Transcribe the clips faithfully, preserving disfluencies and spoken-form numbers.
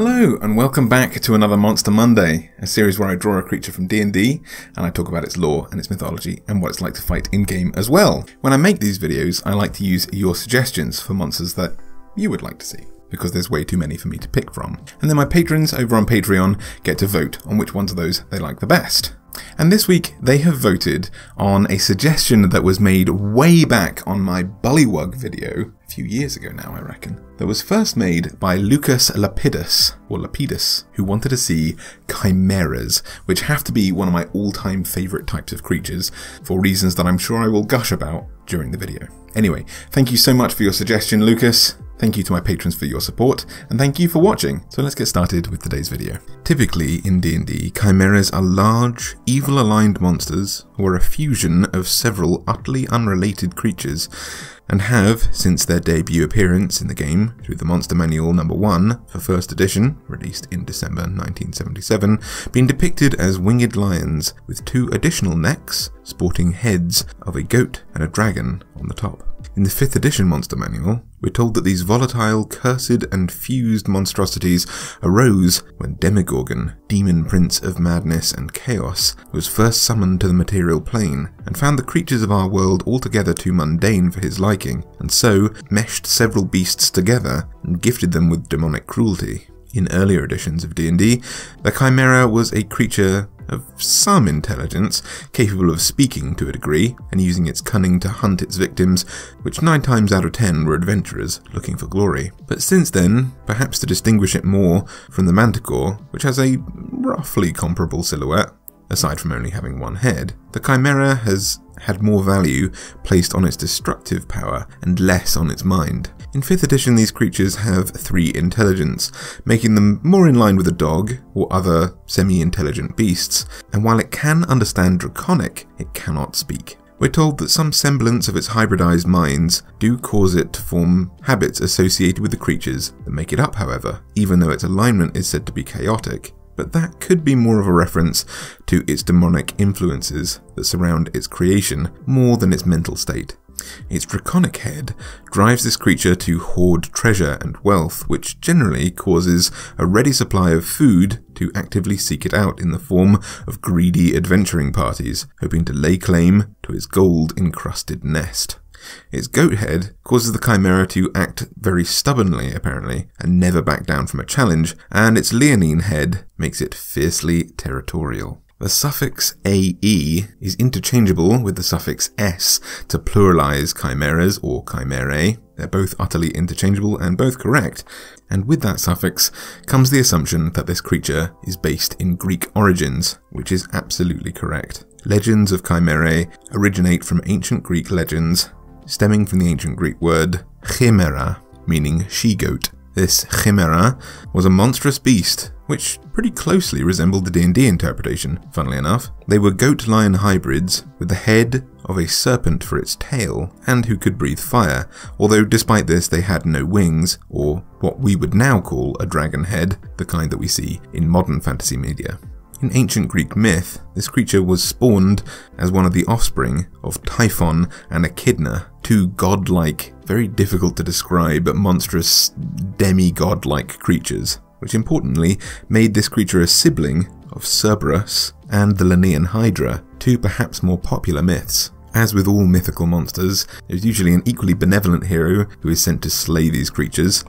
Hello and welcome back to another Monster Monday, a series where I draw a creature from D and D and I talk about its lore and its mythology and what it's like to fight in-game as well. When I make these videos I like to use your suggestions for monsters that you would like to see, because there's way too many for me to pick from. And then my patrons over on Patreon get to vote on which ones of those they like the best. And this week they have voted on a suggestion that was made way back on my Bullywug video, a few years ago now I reckon, that was first made by Lucas Lapidus, or Lapidus, who wanted to see chimeras, which have to be one of my all-time favourite types of creatures, for reasons that I'm sure I will gush about during the video. Anyway, thank you so much for your suggestion, Lucas. Thank you to my patrons for your support, and thank you for watching. So let's get started with today's video. Typically in D and D, chimeras are large, evil-aligned monsters who are a fusion of several utterly unrelated creatures, and have, since their debut appearance in the game through the Monster Manual number one for first edition, released in December nineteen seventy-seven, been depicted as winged lions with two additional necks sporting heads of a goat and a dragon on the top. In the fifth edition Monster Manual, we're told that these volatile, cursed and fused monstrosities arose when Demogorgon, demon prince of madness and chaos, was first summoned to the material plane and found the creatures of our world altogether too mundane for his liking, and so meshed several beasts together and gifted them with demonic cruelty. In earlier editions of D and D, the chimera was a creature of some intelligence, capable of speaking to a degree, and using its cunning to hunt its victims, which nine times out of ten were adventurers looking for glory. But since then, perhaps to distinguish it more from the Manticore, which has a roughly comparable silhouette, aside from only having one head, the chimera has had more value placed on its destructive power and less on its mind. In fifth edition these creatures have three intelligence, making them more in line with a dog or other semi-intelligent beasts, and while it can understand Draconic, it cannot speak. We're told that some semblance of its hybridized minds do cause it to form habits associated with the creatures that make it up, however, even though its alignment is said to be chaotic. But that could be more of a reference to its demonic influences that surround its creation more than its mental state. Its Draconic head drives this creature to hoard treasure and wealth, which generally causes a ready supply of food to actively seek it out in the form of greedy adventuring parties, hoping to lay claim to its gold-encrusted nest. Its goat head causes the chimera to act very stubbornly, apparently, and never back down from a challenge, and its Lernaean head makes it fiercely territorial. The suffix A E is interchangeable with the suffix S to pluralize chimeras or chimerae. They're both utterly interchangeable and both correct, and with that suffix comes the assumption that this creature is based in Greek origins, which is absolutely correct. Legends of chimerae originate from ancient Greek legends, stemming from the ancient Greek word chimera, meaning she-goat. This chimera was a monstrous beast, which pretty closely resembled the D and D interpretation, funnily enough. They were goat-lion hybrids, with the head of a serpent for its tail, and who could breathe fire, although despite this they had no wings, or what we would now call a dragon head, the kind that we see in modern fantasy media. In ancient Greek myth, this creature was spawned as one of the offspring of Typhon and Echidna, two godlike, very difficult to describe, but monstrous demi-godlike creatures, which importantly made this creature a sibling of Cerberus and the Lernaean Hydra, two perhaps more popular myths. As with all mythical monsters, there's usually an equally benevolent hero who is sent to slay these creatures,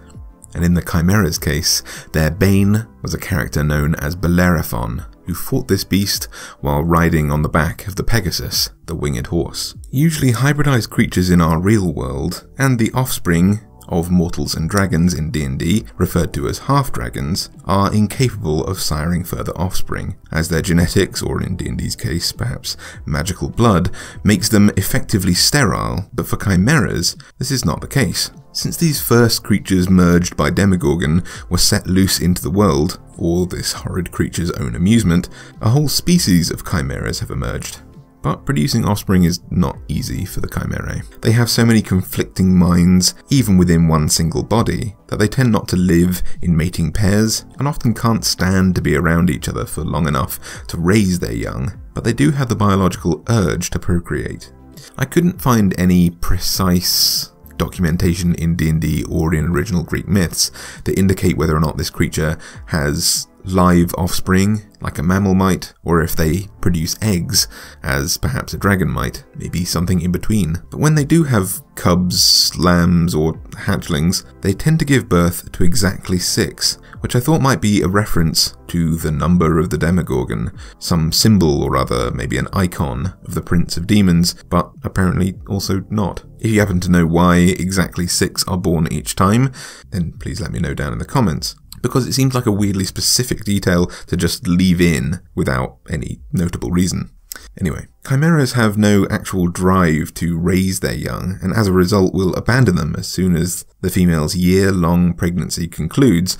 and in the Chimera's case, their bane was a character known as Bellerophon, who fought this beast while riding on the back of the Pegasus, the winged horse. Usually hybridized creatures in our real world, and the offspring of mortals and dragons in D and D, referred to as half-dragons, are incapable of siring further offspring, as their genetics, or in D and D's case perhaps magical blood, makes them effectively sterile, but for chimeras this is not the case. Since these first creatures merged by Demogorgon were set loose into the world, for this horrid creature's own amusement, a whole species of chimeras have emerged. But producing offspring is not easy for the chimerae. They have so many conflicting minds, even within one single body, that they tend not to live in mating pairs, and often can't stand to be around each other for long enough to raise their young, but they do have the biological urge to procreate. I couldn't find any precise documentation in D and D or in original Greek myths that indicate whether or not this creature has live offspring, like a mammal might, or if they produce eggs, as perhaps a dragon might, maybe something in between. But when they do have cubs, lambs, or hatchlings, they tend to give birth to exactly six, which I thought might be a reference to the number of the Demogorgon, some symbol or other, maybe an icon of the Prince of Demons, but apparently also not. If you happen to know why exactly six are born each time, then please let me know down in the comments, because it seems like a weirdly specific detail to just leave in without any notable reason. Anyway, chimeras have no actual drive to raise their young, and as a result will abandon them as soon as the female's year-long pregnancy concludes,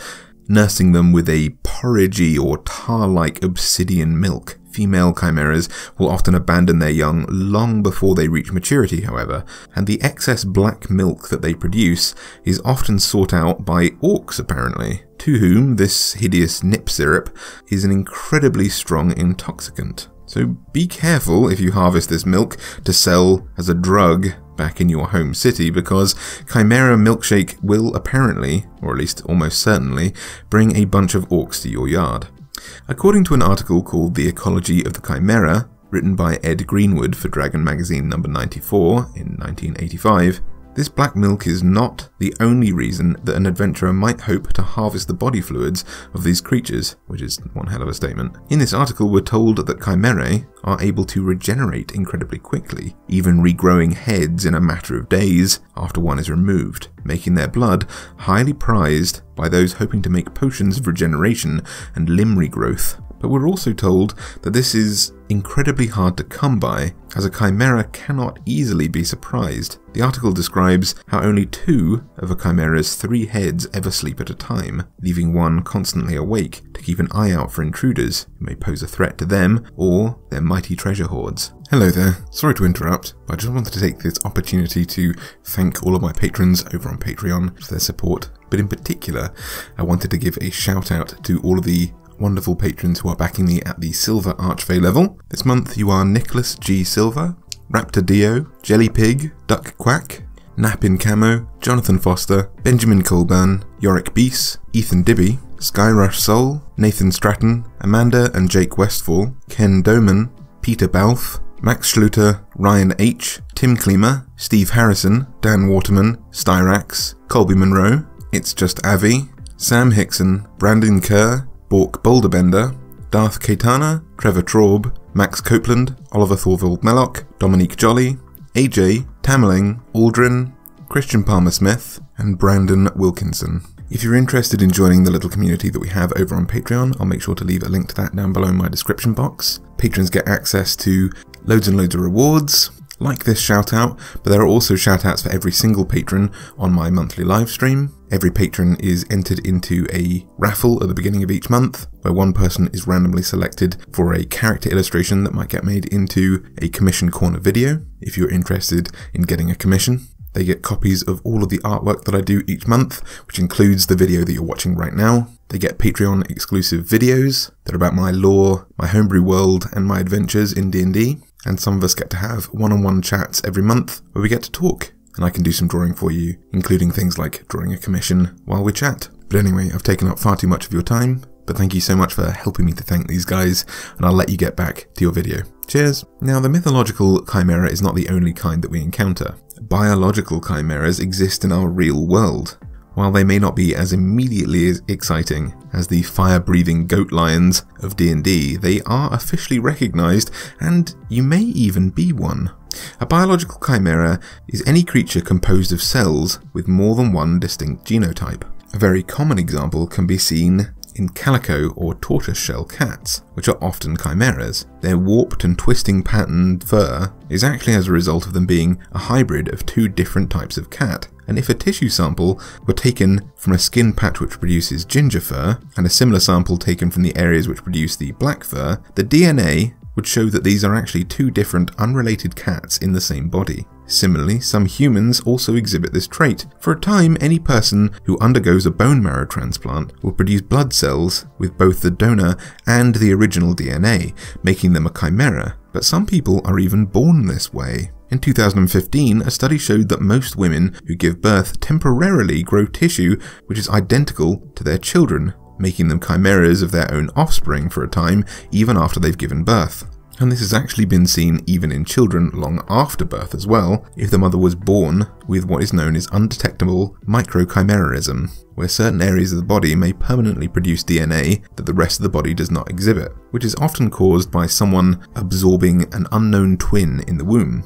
nursing them with a porridgey or tar-like obsidian milk. Female chimeras will often abandon their young long before they reach maturity, however, and the excess black milk that they produce is often sought out by orcs, apparently, to whom this hideous nip syrup is an incredibly strong intoxicant. So be careful if you harvest this milk to sell as a drug back in your home city, because Chimera milkshake will apparently, or at least almost certainly, bring a bunch of orcs to your yard. According to an article called The Ecology of the Chimera, written by Ed Greenwood for Dragon Magazine number ninety-four in nineteen eighty-five, this black milk is not the only reason that an adventurer might hope to harvest the body fluids of these creatures, which is one hell of a statement. In this article, we're told that chimerae are able to regenerate incredibly quickly, even regrowing heads in a matter of days after one is removed, making their blood highly prized by those hoping to make potions of regeneration and limb regrowth. But we're also told that this is incredibly hard to come by, as a chimera cannot easily be surprised. The article describes how only two of a chimera's three heads ever sleep at a time, leaving one constantly awake to keep an eye out for intruders who may pose a threat to them or their mighty treasure hoards. Hello there, sorry to interrupt, but I just wanted to take this opportunity to thank all of my patrons over on Patreon for their support, but in particular, I wanted to give a shout out to all of the wonderful patrons who are backing me at the Silver Archfey level. This month you are Nicholas G. Silver, Raptor Dio, Jelly Pig, Duck Quack, Nap in Camo, Jonathan Foster, Benjamin Colburn, Yorick Beese, Ethan Dibby, Skyrush Soul, Nathan Stratton, Amanda and Jake Westfall, Ken Doman, Peter Balf, Max Schluter, Ryan H., Tim Klima, Steve Harrison, Dan Waterman, Styrax, Colby Monroe, It's Just Avi, Sam Hickson, Brandon Kerr, Bork Boulderbender, Darth Caetana, Trevor Traub, Max Copeland, Oliver Thorvald Mellock, Dominique Jolly, A J, Tamerling, Aldrin, Christian Palmer-Smith, and Brandon Wilkinson. If you're interested in joining the little community that we have over on Patreon, I'll make sure to leave a link to that down below in my description box. Patrons get access to loads and loads of rewards, like this shout out, but there are also shout outs for every single patron on my monthly live stream. Every patron is entered into a raffle at the beginning of each month, where one person is randomly selected for a character illustration that might get made into a commission corner video, if you're interested in getting a commission. They get copies of all of the artwork that I do each month, which includes the video that you're watching right now. They get Patreon exclusive videos that are about my lore, my homebrew world, and my adventures in D and D. And some of us get to have one-on-one chats every month where we get to talk, and I can do some drawing for you, including things like drawing a commission while we chat. But anyway, I've taken up far too much of your time, but thank you so much for helping me to thank these guys, and I'll let you get back to your video. Cheers! Now, the mythological chimera is not the only kind that we encounter. Biological chimeras exist in our real world. While they may not be as immediately as exciting as the fire-breathing goat lions of D and D, they are officially recognised, and you may even be one. A biological chimera is any creature composed of cells with more than one distinct genotype. A very common example can be seen in calico or tortoiseshell cats, which are often chimeras. Their warped and twisting patterned fur is actually as a result of them being a hybrid of two different types of cat. And if a tissue sample were taken from a skin patch which produces ginger fur, and a similar sample taken from the areas which produce the black fur, the D N A would show that these are actually two different unrelated cats in the same body. Similarly, some humans also exhibit this trait. For a time, any person who undergoes a bone marrow transplant will produce blood cells with both the donor and the original D N A, making them a chimera. But some people are even born this way. In two thousand fifteen, a study showed that most women who give birth temporarily grow tissue which is identical to their children, making them chimeras of their own offspring for a time even after they've given birth. And this has actually been seen even in children long after birth as well, if the mother was born with what is known as undetectable microchimerism, where certain areas of the body may permanently produce D N A that the rest of the body does not exhibit, which is often caused by someone absorbing an unknown twin in the womb.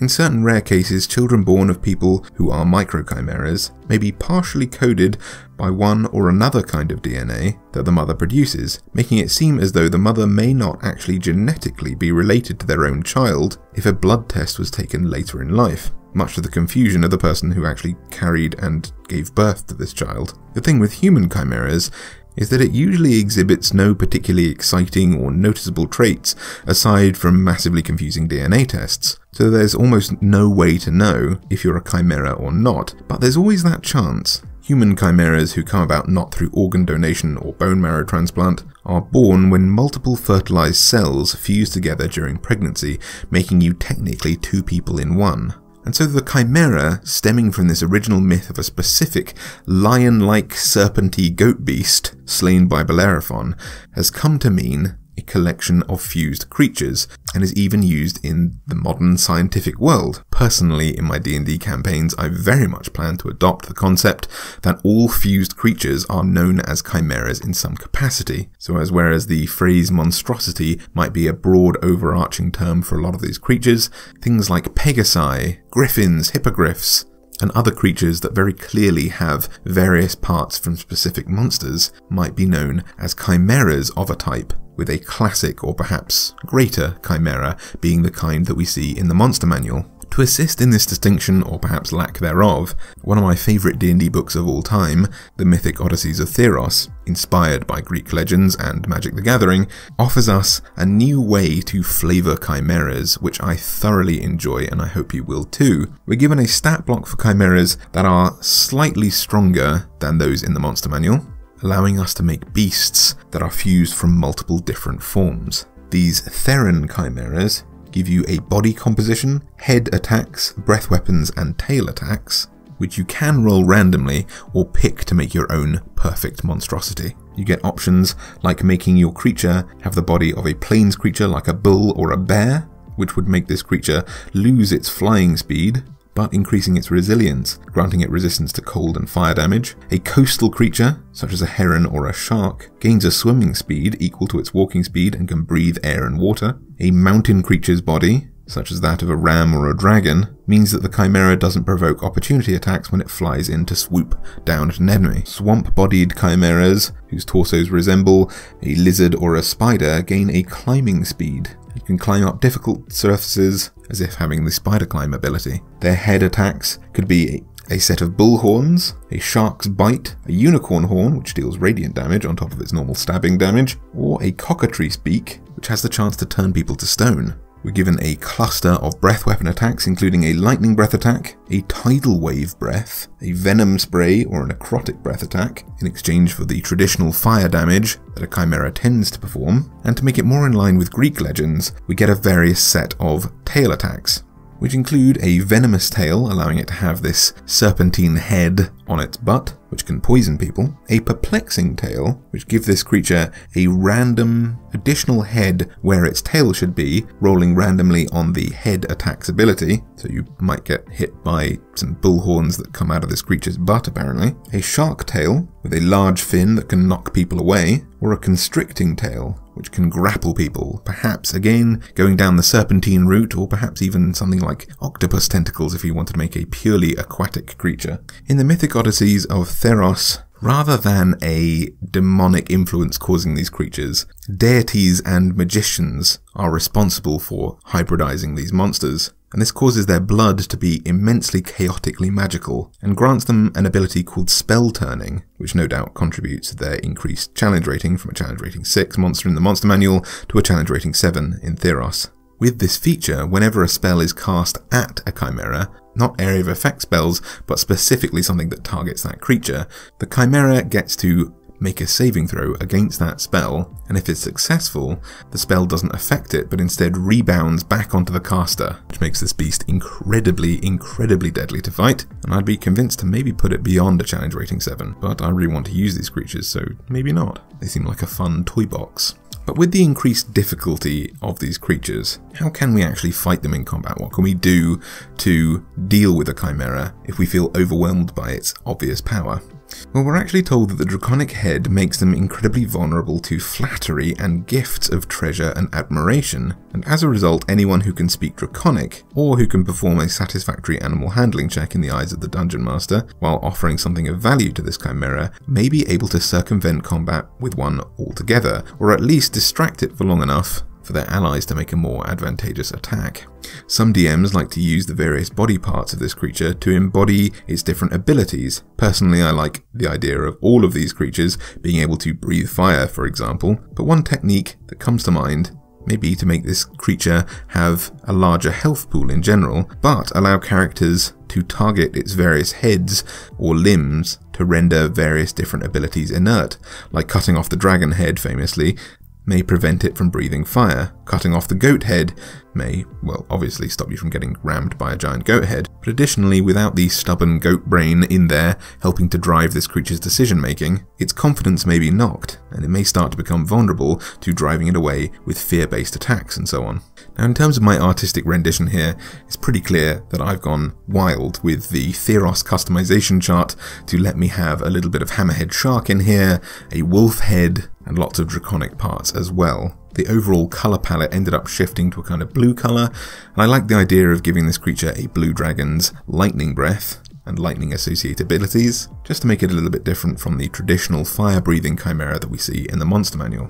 In certain rare cases, children born of people who are microchimeras may be partially coded by one or another kind of D N A that the mother produces, making it seem as though the mother may not actually genetically be related to their own child if a blood test was taken later in life, much to the confusion of the person who actually carried and gave birth to this child. The thing with human chimeras is that it usually exhibits no particularly exciting or noticeable traits aside from massively confusing D N A tests, so there's almost no way to know if you're a chimera or not, but there's always that chance. Human chimeras who come about not through organ donation or bone marrow transplant are born when multiple fertilized cells fuse together during pregnancy, making you technically two people in one. And so the chimera, stemming from this original myth of a specific lion-like serpenty goat beast slain by Bellerophon, has come to mean a collection of fused creatures, and is even used in the modern scientific world. Personally, in my D and D campaigns, I very much plan to adopt the concept that all fused creatures are known as chimeras in some capacity. So as whereas the phrase monstrosity might be a broad overarching term for a lot of these creatures, things like pegasi, griffins, hippogriffs, and other creatures that very clearly have various parts from specific monsters might be known as chimeras of a type, with a classic or perhaps greater chimera being the kind that we see in the Monster Manual. To assist in this distinction, or perhaps lack thereof, one of my favourite D and D books of all time, The Mythic Odysseys of Theros, inspired by Greek legends and Magic the Gathering, offers us a new way to flavour chimeras, which I thoroughly enjoy and I hope you will too. We're given a stat block for chimeras that are slightly stronger than those in the Monster Manual, allowing us to make beasts that are fused from multiple different forms. These Theran chimeras give you a body composition, head attacks, breath weapons and tail attacks, which you can roll randomly or pick to make your own perfect monstrosity. You get options like making your creature have the body of a plains creature like a bull or a bear, which would make this creature lose its flying speed, but increasing its resilience, granting it resistance to cold and fire damage. A coastal creature, such as a heron or a shark, gains a swimming speed equal to its walking speed and can breathe air and water. A mountain creature's body, such as that of a ram or a dragon, means that the chimera doesn't provoke opportunity attacks when it flies in to swoop down at an enemy. Swamp-bodied chimeras, whose torsos resemble a lizard or a spider, gain a climbing speed. You can climb up difficult surfaces as if having the spider climb ability. Their head attacks could be a set of bull horns, a shark's bite, a unicorn horn which deals radiant damage on top of its normal stabbing damage, or a cockatrice beak which has the chance to turn people to stone. We're given a cluster of breath weapon attacks including a lightning breath attack, a tidal wave breath, a venom spray or an necrotic breath attack in exchange for the traditional fire damage that a chimera tends to perform, and to make it more in line with Greek legends we get a various set of tail attacks, which include a venomous tail allowing it to have this serpentine head on its butt which can poison people, a perplexing tail which gives this creature a random additional head where its tail should be, rolling randomly on the head attack's ability, so you might get hit by some bull horns that come out of this creature's butt apparently, a shark tail with a large fin that can knock people away, or a constricting tail which can grapple people, perhaps again going down the serpentine route, or perhaps even something like octopus tentacles if you wanted to make a purely aquatic creature. In the Mythic Odysseys of Theros, rather than a demonic influence causing these creatures, deities and magicians are responsible for hybridizing these monsters, and this causes their blood to be immensely chaotically magical, and grants them an ability called spell turning, which no doubt contributes to their increased challenge rating from a challenge rating six monster in the Monster Manual to a challenge rating seven in Theros. With this feature, whenever a spell is cast at a chimera, not area of effect spells, but specifically something that targets that creature, the chimera gets to make a saving throw against that spell, and if it's successful, the spell doesn't affect it but instead rebounds back onto the caster, which makes this beast incredibly, incredibly deadly to fight, and I'd be convinced to maybe put it beyond a challenge rating seven, but I really want to use these creatures, so maybe not. They seem like a fun toy box. But with the increased difficulty of these creatures, how can we actually fight them in combat? What can we do to deal with a chimera if we feel overwhelmed by its obvious power? Well, we're actually told that the draconic head makes them incredibly vulnerable to flattery and gifts of treasure and admiration, and as a result, anyone who can speak draconic, or who can perform a satisfactory animal handling check in the eyes of the dungeon master, while offering something of value to this chimera, may be able to circumvent combat with one altogether, or at least distract it for long enough for their allies to make a more advantageous attack. Some D Ms like to use the various body parts of this creature to embody its different abilities. Personally, I like the idea of all of these creatures being able to breathe fire, for example, but one technique that comes to mind may be to make this creature have a larger health pool in general, but allow characters to target its various heads or limbs to render various different abilities inert, like cutting off the dragon head famously, may prevent it from breathing fire. Cutting off the goat head may, well, obviously stop you from getting rammed by a giant goat head, but additionally, without the stubborn goat brain in there helping to drive this creature's decision making, its confidence may be knocked, and it may start to become vulnerable to driving it away with fear-based attacks and so on. Now, in terms of my artistic rendition here, it's pretty clear that I've gone wild with the Theros customization chart to let me have a little bit of hammerhead shark in here, a wolf head, and lots of draconic parts as well. The overall colour palette ended up shifting to a kind of blue colour, and I like the idea of giving this creature a blue dragon's lightning breath and lightning associated abilities, just to make it a little bit different from the traditional fire-breathing chimera that we see in the Monster Manual.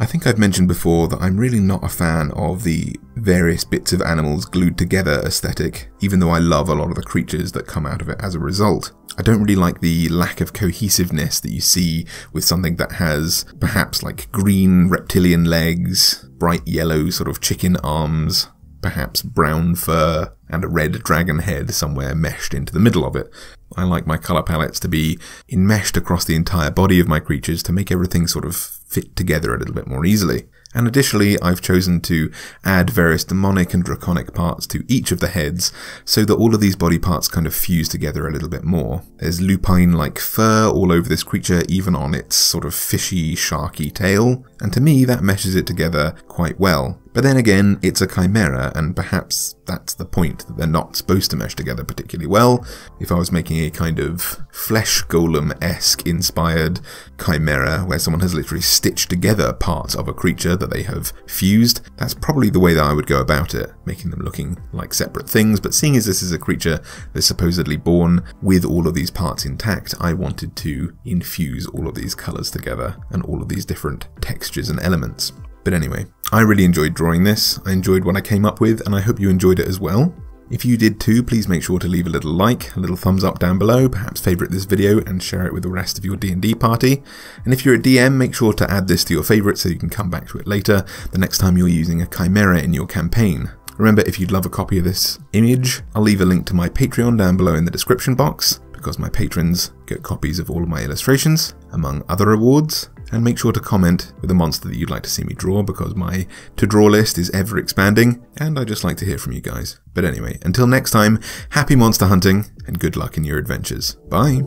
I think I've mentioned before that I'm really not a fan of the various bits of animals glued together aesthetic, even though I love a lot of the creatures that come out of it as a result. I don't really like the lack of cohesiveness that you see with something that has perhaps like green reptilian legs, bright yellow sort of chicken arms, perhaps brown fur, and a red dragon head somewhere meshed into the middle of it. I like my colour palettes to be enmeshed across the entire body of my creatures to make everything sort of fit together a little bit more easily. And additionally, I've chosen to add various demonic and draconic parts to each of the heads, so that all of these body parts kind of fuse together a little bit more. There's lupine-like fur all over this creature, even on its sort of fishy, sharky tail, and to me that meshes it together quite well. But then again, it's a chimera, and perhaps that's the point, that they're not supposed to mesh together particularly well. If I was making a kind of flesh golem-esque inspired chimera, where someone has literally stitched together parts of a creature that they have fused, that's probably the way that I would go about it, making them looking like separate things. But seeing as this is a creature that's supposedly born with all of these parts intact, I wanted to infuse all of these colours together and all of these different textures and elements. But anyway, I really enjoyed drawing this. I enjoyed what I came up with, and I hope you enjoyed it as well. If you did too, please make sure to leave a little like, a little thumbs up down below, perhaps favourite this video and share it with the rest of your D and D party. And if you're a D M, make sure to add this to your favourites so you can come back to it later, the next time you're using a chimera in your campaign. Remember, if you'd love a copy of this image, I'll leave a link to my Patreon down below in the description box, because my patrons get copies of all of my illustrations, among other rewards. And make sure to comment with a monster that you'd like to see me draw, because my to-draw list is ever expanding, and I just like to hear from you guys. But anyway, until next time, happy monster hunting, and good luck in your adventures. Bye!